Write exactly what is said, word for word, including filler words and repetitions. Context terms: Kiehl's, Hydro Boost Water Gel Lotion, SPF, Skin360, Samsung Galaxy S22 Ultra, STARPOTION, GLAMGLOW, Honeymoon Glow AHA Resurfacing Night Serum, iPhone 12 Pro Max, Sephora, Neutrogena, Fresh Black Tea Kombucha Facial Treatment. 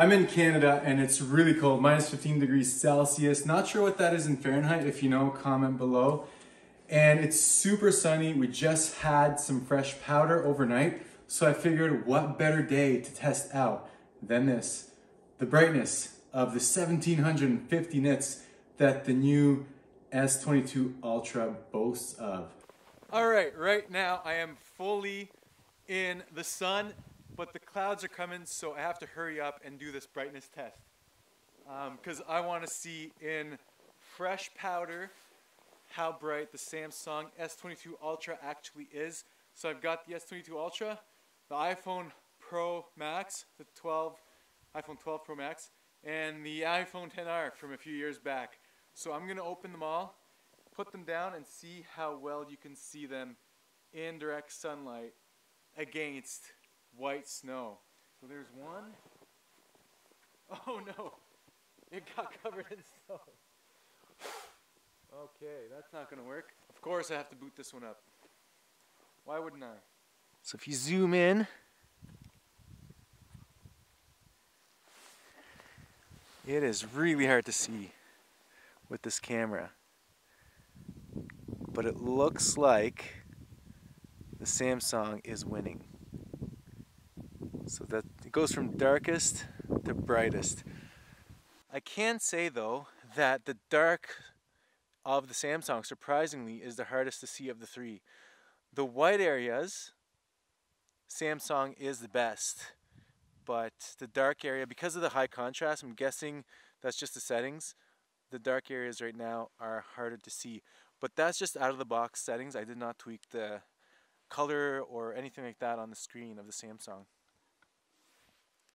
I'm in Canada and it's really cold, minus fifteen degrees Celsius. Not sure what that is in Fahrenheit. If you know, comment below. And it's super sunny. We just had some fresh powder overnight. So I figured what better day to test out than this. The brightness of the seventeen fifty nits that the new S twenty-two Ultra boasts of. All right, right now I am fully in the sun, but the clouds are coming, so I have to hurry up and do this brightness test because um, I want to see in fresh powder how bright the Samsung S twenty-two Ultra actually is. So I've got the S twenty-two Ultra, the iPhone Pro Max, the twelve, iPhone twelve Pro Max, and the iPhone ten R from a few years back. So I'm going to open them all, put them down, and see how well you can see them in direct sunlight against white snow. So there's one. Oh no, it got covered in snow. Okay, that's not going to work. Of course I have to boot this one up. Why wouldn't I? So if you zoom in, it is really hard to see with this camera, but it looks like the Samsung is winning. So that it goes from darkest to brightest. I can say though that the dark of the Samsung surprisingly is the hardest to see of the three. The white areas, Samsung is the best, but the dark area, because of the high contrast, I'm guessing that's just the settings. The dark areas right now are harder to see, but that's just out of the box settings. I did not tweak the color or anything like that on the screen of the Samsung.